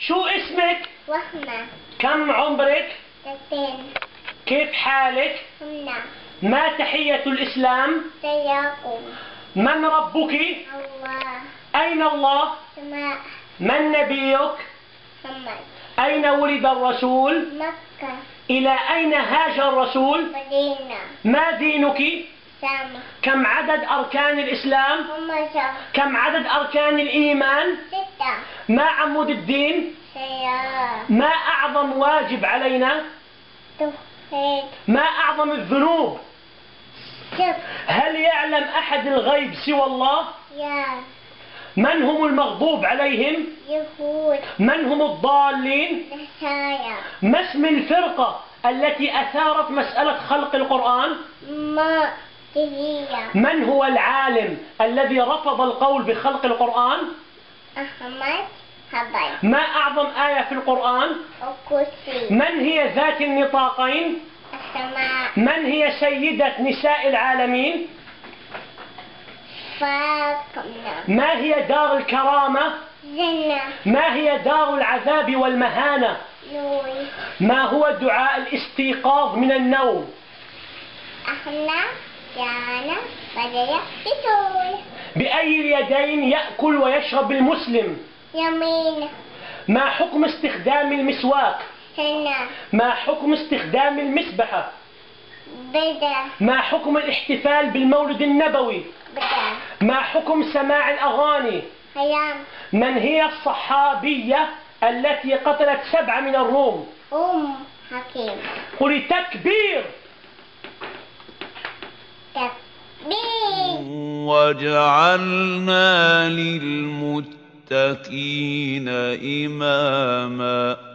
شو اسمك؟ وسمة. كم عمرك؟ 2. كيف حالك؟ نعم. ما تحية الإسلام؟ تحياكم. من ربك؟ الله. أين الله؟ سماء. من نبيك؟ محمد. أين ولد الرسول؟ مكة. إلى أين هاجر الرسول؟ مدينة. ما دينك؟ سامة. كم عدد أركان الإسلام؟ 12. كم عدد أركان الإيمان؟ 6. ما عمود الدين؟ سيارة. ما أعظم واجب علينا؟ توحيد. ما أعظم الذنوب؟ شرك. هل يعلم أحد الغيب سوى الله؟ لا. من هم المغضوب عليهم؟ يهود. من هم الضالين؟ نصارى. ما اسم الفرقة التي أثارت مسألة خلق القرآن؟ ما تجية. من هو العالم الذي رفض القول بخلق القرآن؟ أحمد حبيب. ما أعظم آية في القرآن؟ الكرسي. من هي ذات النطاقين؟ السماء. من هي سيدة نساء العالمين؟ فاطمة. ما هي دار الكرامة؟ جنة. ما هي دار العذاب والمهانة؟ نور. ما هو دعاء الاستيقاظ من النوم؟ أحنا جانا بدأ يحتسون. بأي اليدين يأكل ويشرب المسلم؟ يمين. ما حكم استخدام المسواك؟ هنا. ما حكم استخدام المسبحة؟ بدأ. ما حكم الاحتفال بالمولد النبوي؟ بدأ. ما حكم سماع الأغاني؟ حرام. من هي الصحابية التي قتلت 7 من الروم؟ حكيم. قل تكبير. تكبير. وجعلنا للمتقين إماما.